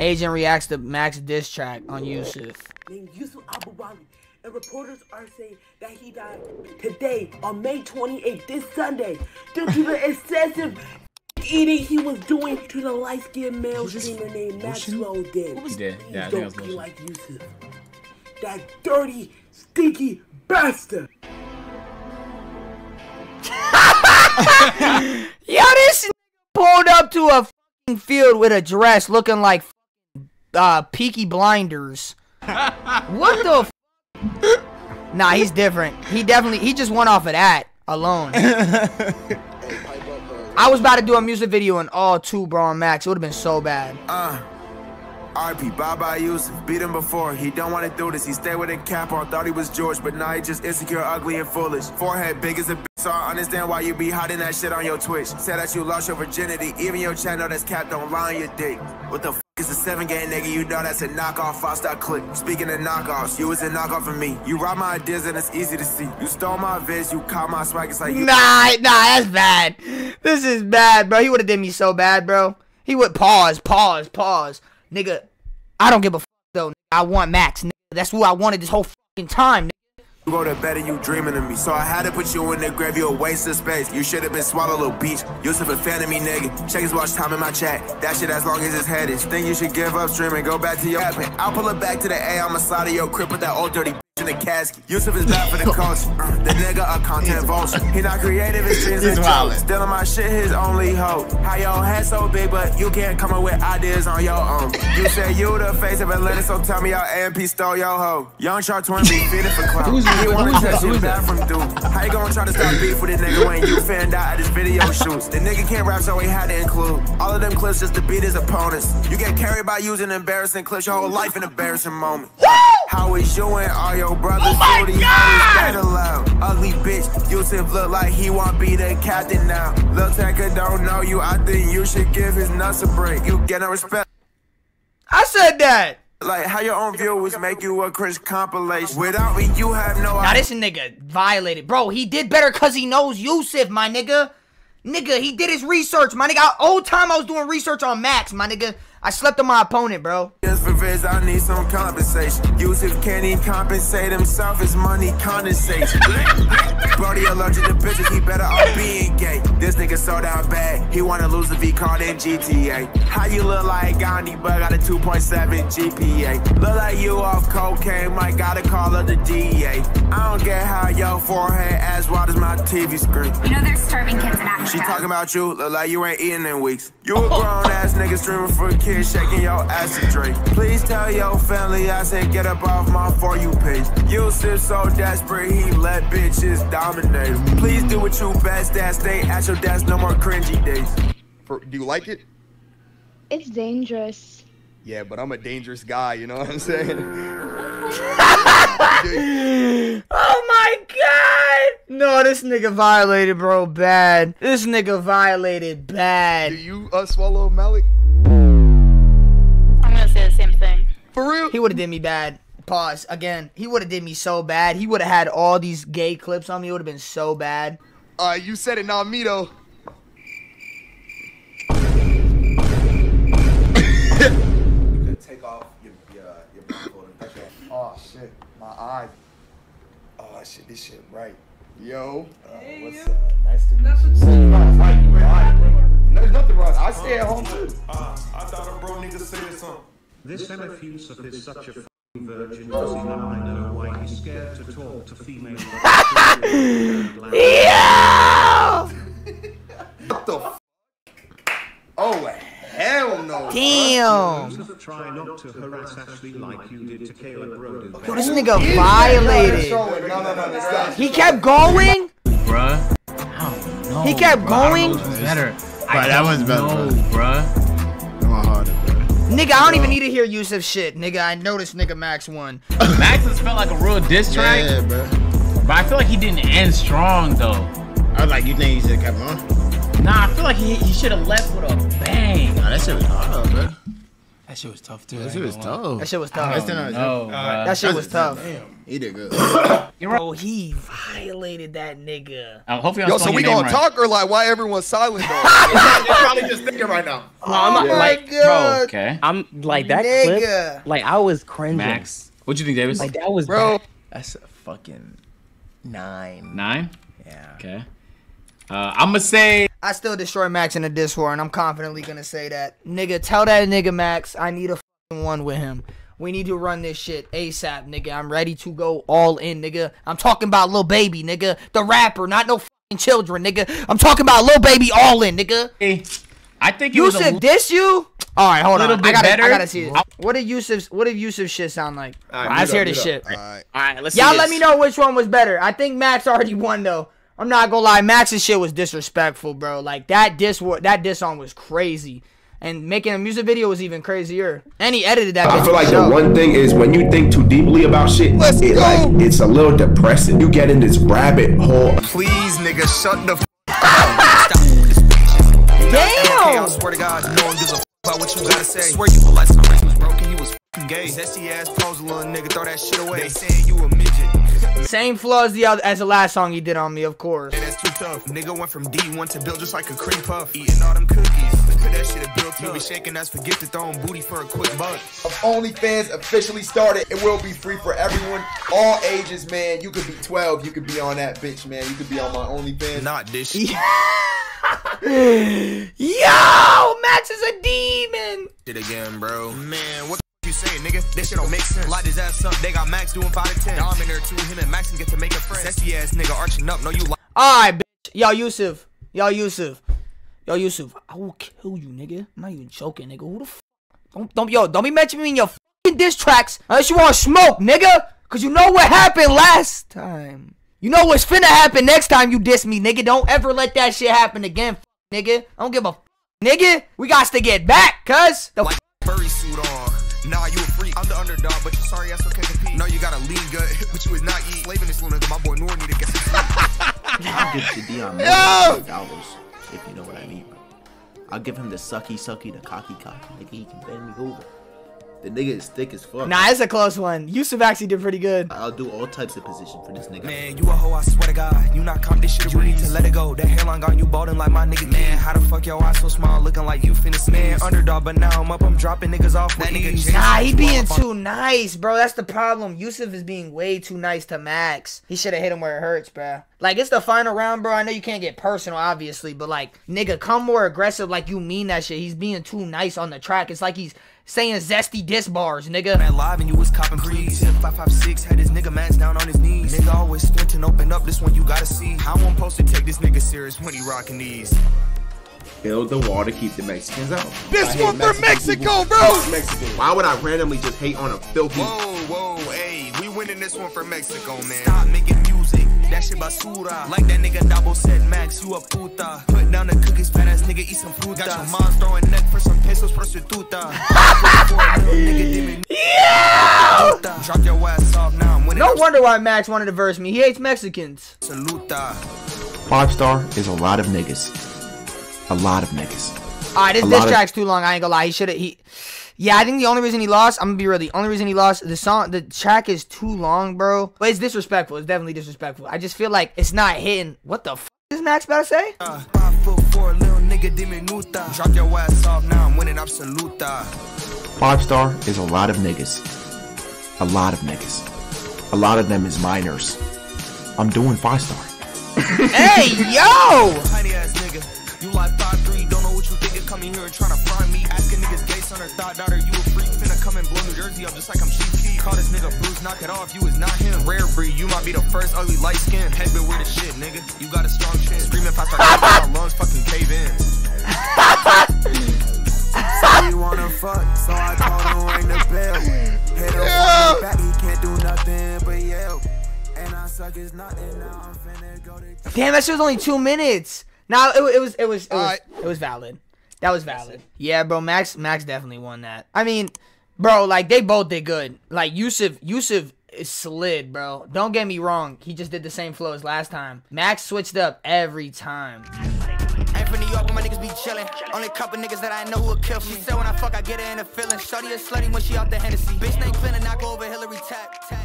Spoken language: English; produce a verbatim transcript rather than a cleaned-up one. Agent reacts to Max diss track on Yusuf. Named Yusuf Abubali, and reporters are saying that he died today on May twenty-eighth, this Sunday, due to the excessive eating he was doing to the light-skinned male streamer named Maxwell did. What was that? Yeah, don't be like Yusuf, that dirty, stinky bastard. Yo, this pulled up to a f***ing field with a dress looking like Uh, Peaky Blinders. What the f? Nah, he's different. He definitely, he just went off of that alone. I was about to do a music video and all two, bro, on Max. It would have been so bad. Uh, R P, bye-bye Yusuf. Beat him before. He don't want to do this. He stayed with a cap on. Thought he was George, but now he just insecure, ugly, and foolish. Forehead big as a bitch, so I understand why you be hiding that shit on your Twitch. Said that you lost your virginity. Even your channel that's capped on lying your dick. What the f? It's a seven game nigga, you know that's a knockoff, I'll start click. Speaking of knockoffs, you was a knockoff of me. You robbed my ideas and it's easy to see. You stole my vids, you caught my swag, it's like you. Nah, nah, that's bad. This is bad, bro. He would've did me so bad, bro. He would pause, pause, pause. Nigga, I don't give a fuck though, nigga. I want Max, nigga. That's who I wanted this whole fucking time, nigga. You go to bed and you dreaming of me, so I had to put you in the grave, you a waste of space. You should have been swallowed, little beach. Yusuf a fan of me, nigga. Check his watch time in my chat. That shit as long as his head is. Think you should give up streaming, go back to your admin. I'll pull it back to the A on the side of your crib with that old dirty bitch in the casket. Yusuf is bad for the cost. The nigga a content vulture. He not creative, his dreams and jokes. Stealing my shit, his only hope. How your head so big, but you can't come up with ideas on your own. You said you the face of Atlanta, so tell me your A M P stole your hoe. Young Shark Twin be fitted for clout. He wanna touch you back from dude. How you gonna try to stop beef with this nigga when you fanned out at his video shoots? The nigga can't rap, so he had to include all of them clips just to beat his opponents. You get carried by using embarrassing clips your whole life in embarrassing moments. How is you and all your brothers? Oh my God! Ugly bitch, Yusuf look like he wanna be the captain now. Lil Tekka don't know you, I think you should give his nuts a break. You get no respect. I said that. Like how your own viewers make you a cringe compilation. Without me, you have no idea. Now this nigga violated. Bro, he did better because he knows Yusuf, my nigga. Nigga, he did his research, my nigga. I, old time I was doing research on Max, my nigga. I slept on my opponent, bro. Just for vids, I need some compensation. Yusuf can't even compensate himself. His money condensation. Brody allergic to bitches. He better off being gay. This nigga so down bad. He wanna lose if he caught in G T A. How you look like Gandhi, but got a two point seven G P A. Look like you off cocaine. Might gotta call up the D E A. I don't get how your forehead as wide as my T V screen. You know they're starving kids in Africa. She talking about you. Look like you ain't eating in weeks. You a grown ass nigga streaming for kids. Shaking your ass and drink. Please tell your family I said get up off my For You page. Yusuf so desperate he let bitches dominate. Please do what you best at. Stay at your desk, no more cringy days. For, do you like it? It's dangerous. Yeah, but I'm a dangerous guy, you know what I'm saying? Oh my God! No, this nigga violated, bro, bad. This nigga violated bad. Do you uh, swallow Malik? For real? He would have did me bad. Pause. Again, he would have did me so bad. He would have had all these gay clips on me. It would have been so bad. Uh, you said it, not me, though. Take off your, your, your blindfold and put that. Oh, shit. My eye. Oh, shit. This shit right. Yo. Uh, hey, what's up? Uh, nice to meet you. There's nothing wrong. I stay at home, too. Uh, I thought a bro nigga said something. This M F Yusuf is such a f***ing virgin, does he now I know why he's scared to talk to female. Yeah! What the f***? Oh, hell no. Damn. Yusuf, try not to harass Ashley like you did to Caleb Roden. Yo, this nigga violated. No, no, no, no. He kept going? Bruh. I don't know. He kept going? That was better. Right, that was better. No, bruh. Come on, harder. Nigga, I don't even need to hear Yusuf shit. Nigga, I know this nigga Max won. Max just felt like a real diss track. Yeah, bro. But I feel like he didn't end strong, though. I was like, you think he should have kept on? Nah, I feel like he, he should have left with a bang. Nah, that shit was hard, bro. That shit was tough too. That shit was tough. That shit was tough. That shit was tough. Damn, he did good. Oh, he violated that nigga. Uh, hopefully, I'm yo, so we gonna right. talk or like why everyone's silent? Though? You're probably just thinking right now. Oh, oh my like, god. Bro, okay. I'm like that nigga. Clip, like I was cringing. Max, what'd you think, Davis? Like that was bro. Bad. That's a fucking nine. Nine? Yeah. Okay. Uh, I'm gonna say I still destroy Max in the Discord, and I'm confidently gonna say that nigga. Tell that nigga Max, I need a fucking one with him. We need to run this shit ASAP, nigga. I'm ready to go all in, nigga. I'm talking about Lil Baby, nigga, the rapper, not no fucking children, nigga. I'm talking about Lil Baby, all in, nigga. Hey, I think you should diss you. All right, hold on. I gotta, I gotta see it. What did Yusuf's, what did Yusuf's shit sound like? All right, let's hear this shit. All right, all right, let's. Y'all let me know which one was better. I think Max already won though. I'm not gonna lie, Max's shit was disrespectful, bro. Like that diss, that diss song was crazy, and making a music video was even crazier. And he edited that. I feel like the one thing is when you think too deeply about shit, Let's it, go. like it's a little depressing. You get in this rabbit hole. Please, nigga, shut the f up. Damn. Okay, I swear to God, no one gives a f about what you gotta say. I swear you were like somebody was broken, you was f gay. Zesty ass pose, little nigga, throw that shit away. They saying you a midget. Same flaw as the other, as the last song he did on me, of course. And that's too tough. Nigga went from D one to Bill just like a cream puff. Eating all them cookies. That shit a built. You be shaking us for gifted throwing booty for a quick buck. OnlyFans officially started. It will be free for everyone, all ages, man. You could be twelve. You could be on that bitch, man. You could be on my OnlyFans. Not this shit. Yo, Max is a demon. Shit again, bro. Man, what? Saying, nigga, this shit don't make sense. Light his ass up. They got Max doing five to ten. Now I'm in there too. Him and Max can get to make a friend. Sexy ass nigga arching up. No, you like. Alright, bitch. Yo, Yusuf. Yo, Yusuf. Yo, Yusuf. I will kill you, nigga. I'm not even joking, nigga. Who the f? Don't, don't, yo, don't be mentioning me in your fucking diss tracks unless you want smoke, nigga. Cause you know what happened last time. You know what's finna happen next time you diss me, nigga. Don't ever let that shit happen again, nigga. I don't give a f, nigga. We got to get back, cuz. The like furry suit on. Nah, you a freak. I'm the underdog, but you're sorry, that's okay to compete. No, you got a lean gut, but you was not eat. Slaving this little nigga, my boy Nor need to get some sleep. I'll give Jadeon one hundred dollars, if you know what I mean. I'll give him the sucky sucky, the cocky cocky. Nigga, he can bend me over. The nigga is thick as fuck. Nah, it's a close one. Yusuf actually did pretty good. I'll do all types of position for this nigga. Man, you a hoe, I swear to God. You not calm, this shit, you need to let it go. That hairline got you balding like my nigga. Man, how the fuck your eyes so small, looking like you finna man. Underdog, but now I'm up, I'm dropping niggas off. That nigga nah, he being too nice, bro. That's the problem. Yusuf is being way too nice to Max. He should have hit him where it hurts, bro. Like, it's the final round, bro. I know you can't get personal, obviously, but like, nigga, come more aggressive like you mean that shit. He's being too nice on the track. It's like he's saying zesty diss bars, nigga. Man, live and you was copping grease. five five six had his nigga Max down on his knees. Nigga always squint and open up. This one you gotta see. I won't post to take this nigga serious when he rocking these. Build the wall to keep the Mexicans out. This one for Mexico, bro. Why would I randomly just hate on a filthy? Whoa, whoa, hey, we winning this one for Mexico, man. Stop making music. That shit basura. Like that nigga Double said, Max, you a puta. Put down the cookies, fat ass nigga, eat some fruta. Got your mom throwing neck for some pesos, prostituta. Yeah! Drop your ass off now. No wonder why Max wanted to verse me. He hates Mexicans. Saluta. Five star is a lot of niggas. A lot of niggas. Alright, this, this track's too long. I ain't gonna lie. He should have. He. Yeah, I think the only reason he lost, I'm gonna be real, the only reason he lost, the song, the track is too long, bro. But it's disrespectful. It's definitely disrespectful. I just feel like it's not hitting. What the f is Max about to say? Uh, five foot four, little nigga, de minuta. Drop your ass off now. I'm winning absoluta. Five star is a lot of niggas. A lot of niggas. A lot of them is minors. I'm doing five star. Hey, yo! Tiny ass nigga. You like five three, don't know what you think is coming here and trying to find me. Asking niggas gay son or thought daughter, you a freak. Finna come and blow New Jersey up just like I'm G P. Call this nigga Bruce, knock it off, you is not him. Rare breed, you might be the first ugly light skin. Head bit weird as shit, nigga. You got a strong chin. Screaming past my lungs, fucking cave in. So you wanna fuck, so I told him ring the bell. Head up, back, he can't do nothing but yell. And I suck is nothing, now I'm finna go to. Damn, that shit was only two minutes. No, it, it was it was it was, right. it was valid. That was valid. Yeah, bro, Max Max definitely won that. I mean, bro, like they both did good. Like Yusuf Yusuf is slid, bro. Don't get me wrong. He just did the same flow as last time. Max switched up every time. Anthony York, where my niggas be chillin'. Only couple niggas that I know who'll kill me. She said when I fuck, I get her in the feeling. Shorty is slutty when she out the Hennessy. Bitch, they cleanin', I go over Hillary Tack.